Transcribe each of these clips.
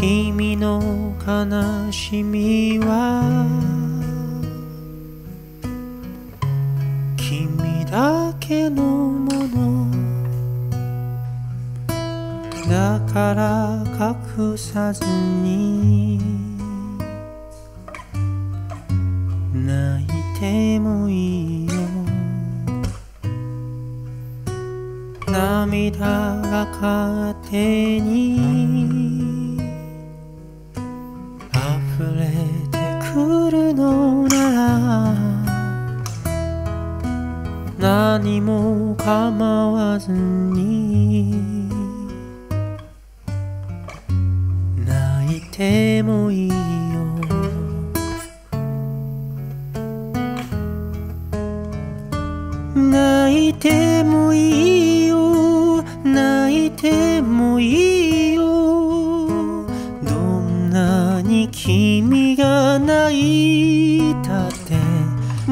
君の悲しみは君だけのものだから隠さずに泣いてもいいよ。涙が勝手に溢れてくるのなら何も構わずに泣いてもいいよ。泣いてもいいよ。泣いてもいいよ。どんなに君が泣いたって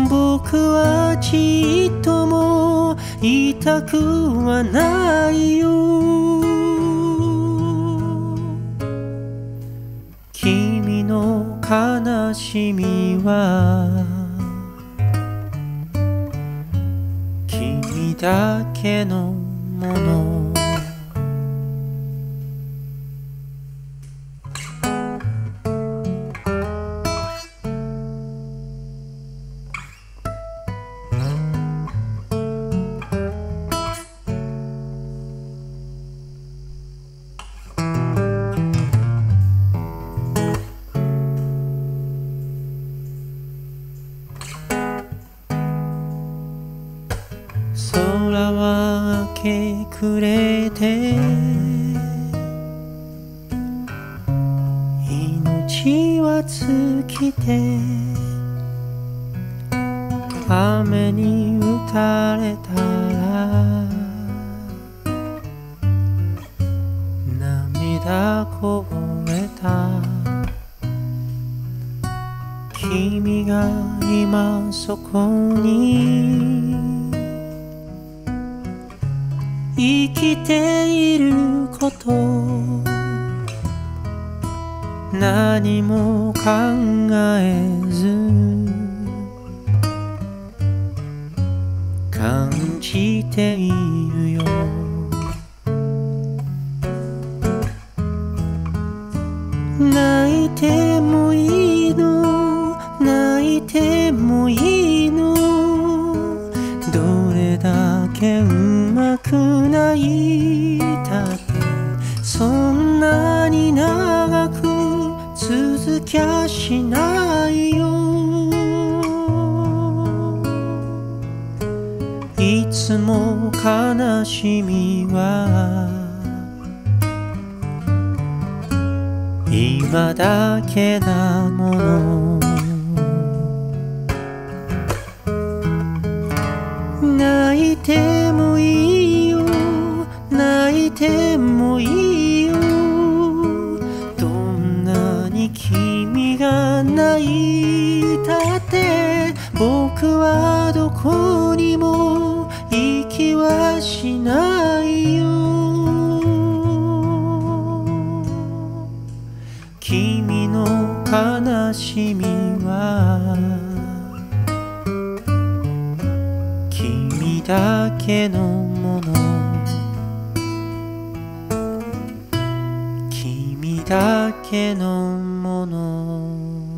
僕はちっとも痛くはないよ。君の悲しみは君だけのもの空は明け暮れて命は尽きて雨に打たれたら涙こぼれた君が今そこに生きていること何も考えず感じているよ。泣いてもいいの。泣いてもいいの。どれだけ泣いたってそんなに長く続きゃしないよ。いつも悲しみは今だけなもの。泣いてもいい。泣いてもいいよ。どんなに君が泣いたって僕はどこにも行きはしないよ。君の悲しみは君だけのものだけのもの